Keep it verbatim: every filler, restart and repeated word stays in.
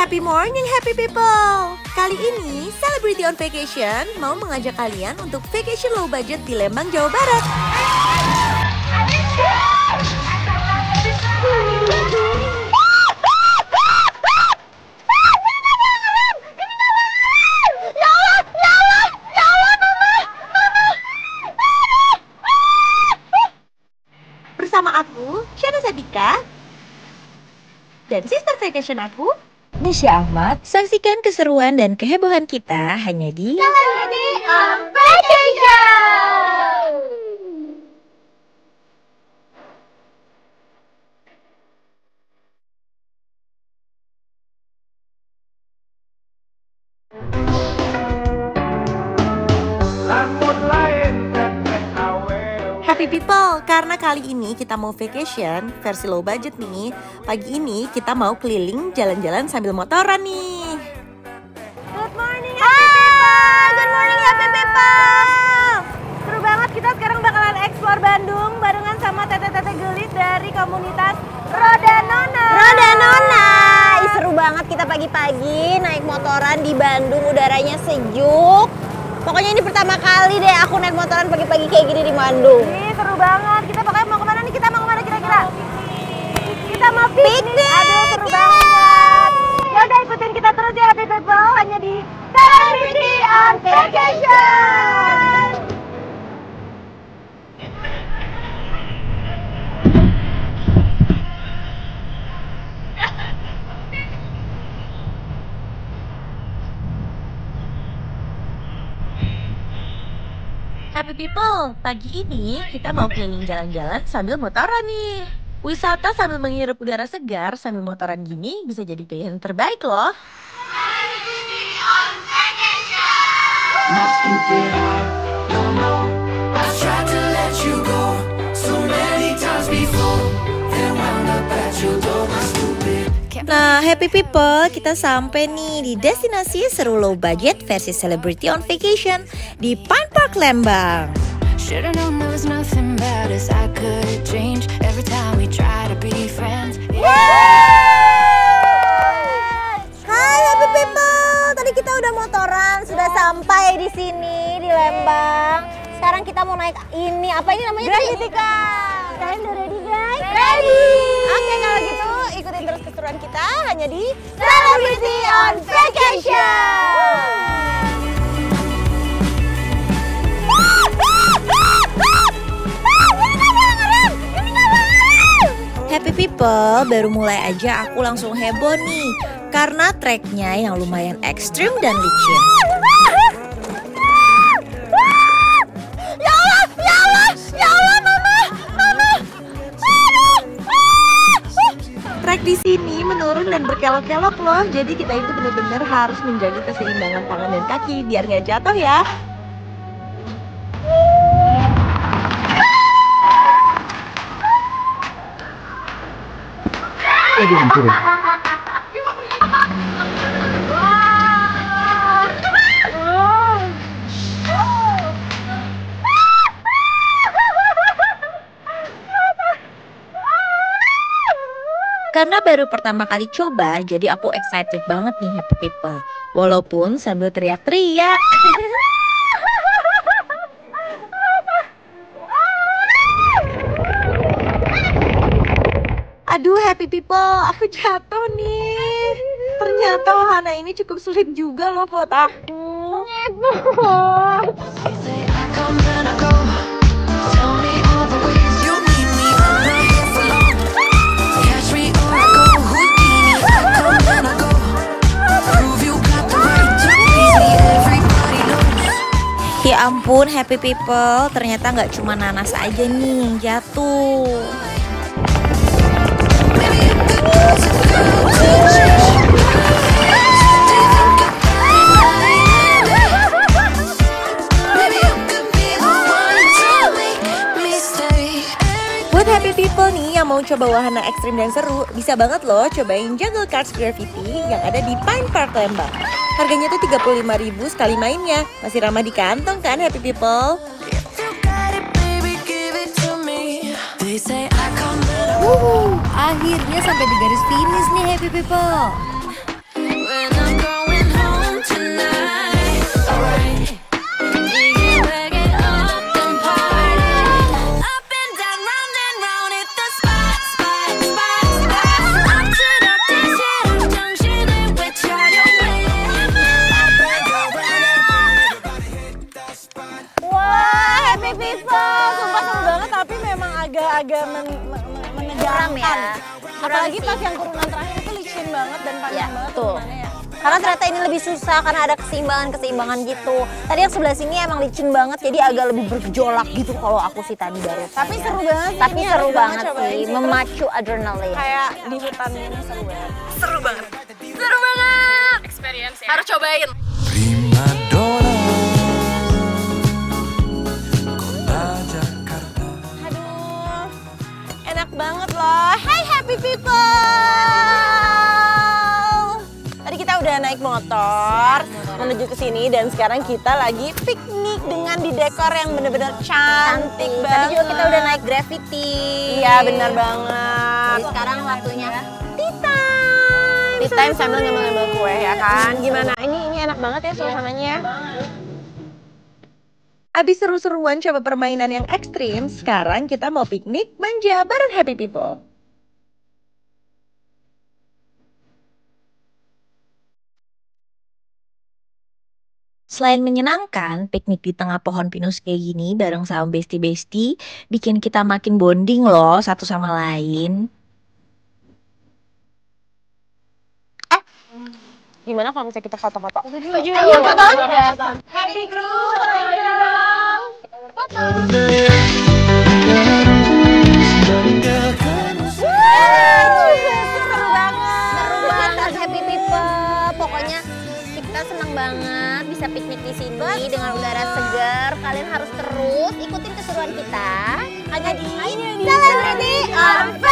Happy morning, happy people! Kali ini, Celebrity on Vacation mau mengajak kalian untuk vacation low budget di Lembang, Jawa Barat. Bersama aku, Shana Sadika, dan sister vacation aku, Nisha Ahmad. Saksikan keseruan dan kehebohan kita hanya di Celebrity on Vacation. Happy people, karena kali ini kita mau vacation versi low budget nih. Pagi ini kita mau keliling jalan-jalan sambil motoran nih. Good morning happy people. Good morning happy people. Seru banget, kita sekarang bakalan eksplor Bandung barengan sama tete-tete gelit dari komunitas Roda Nona. Roda Nona. Ih, seru banget, kita pagi-pagi naik motoran di Bandung, udaranya sejuk. Pokoknya ini pertama kali deh aku naik motoran pagi-pagi kayak gini di Bandung. Ini seru banget. Kita pokoknya mau kemana nih? Kita mau kemana kira-kira? Kita mau piknik. Aduh, seru yeah. banget. Ya udah, ikutin kita terus ya happy people, hanya di Celebrity on Vacation. Happy people, pagi ini kita mau keliling jalan-jalan sambil motoran nih. Wisata sambil menghirup udara segar sambil motoran gini bisa jadi pilihan terbaik loh. Nah, happy people, kita sampai nih di destinasi seru low budget versi Celebrity on Vacation di Pine Park Lembang. Hai happy people, tadi kita udah motoran, sudah sampai di sini di Lembang. Sekarang kita mau naik ini, apa ini namanya? Gravity car. Kalian udah ready guys? Ready. Oke, kalau gitu ikutin terus keseruan kita hanya di Celebrity on Vacation. Happy people, baru mulai aja aku langsung heboh nih karena treknya yang lumayan ekstrim dan licin. Ya Allah, ya Allah, ya Allah, mama, mama. Trek di sini menurun dan berkelok-kelok loh, jadi kita itu benar-benar harus menjaga keseimbangan tangan dan kaki biar nggak jatuh ya. Aduh, hampir. Karena baru pertama kali coba, jadi aku excited banget nih happy people. Walaupun sambil teriak-teriak. Aduh happy people, aku jatuh nih. Ternyata wahana ini cukup sulit juga loh buat aku. Ya ampun happy people, ternyata nggak cuma nanas aja nih yang jatuh. Buat happy people nih yang mau coba wahana ekstrim dan seru, bisa banget loh cobain Jungle Cars Gravity yang ada di Pine Park Lembang. Harganya tuh tiga puluh lima ribu sekali mainnya. Masih ramah di kantong kan happy people? Wuhu, akhirnya sampai di garis finish nih happy people. Apalagi pas yang turunan terakhir itu licin banget dan panjang ya, banget tuh. Ya. Karena ternyata ini lebih susah karena ada keseimbangan-keseimbangan gitu. Tadi yang sebelah sini emang licin banget jadi agak lebih bergejolak gitu kalau aku sih tadi baru. Tapi ya. seru banget. Tapi seru banget sih, memacu adrenalin. Kayak di hutan ini seru banget. Seru banget. Seru banget. Experience ya. Harus cobain. Banget loh. Hai happy people. Tadi kita udah naik motor menuju ke sini dan sekarang kita lagi piknik dengan di dekor yang bener-bener cantik, cantik banget. Tadi juga kita udah naik Gravity. Iya bener banget. Jadi sekarang waktunya tea time. Tea time sambil ngambil-ngambil kue ya kan. Gimana? Ini ini enak banget ya suasananya. Abis seru-seruan coba permainan yang ekstrim, sekarang kita mau piknik manja bareng happy people. Selain menyenangkan, piknik di tengah pohon pinus kayak gini bareng sama bestie-bestie bikin kita makin bonding loh satu sama lain. Eh, gimana kalau misalnya kita foto-foto? Ayo foto! Happy crew! Wow, seru banget, seru banget happy people. Pokoknya kita senang banget bisa piknik di sini dengan udara segar. Kalian harus terus ikutin keseruan kita hanya di Celebrity on Vacation.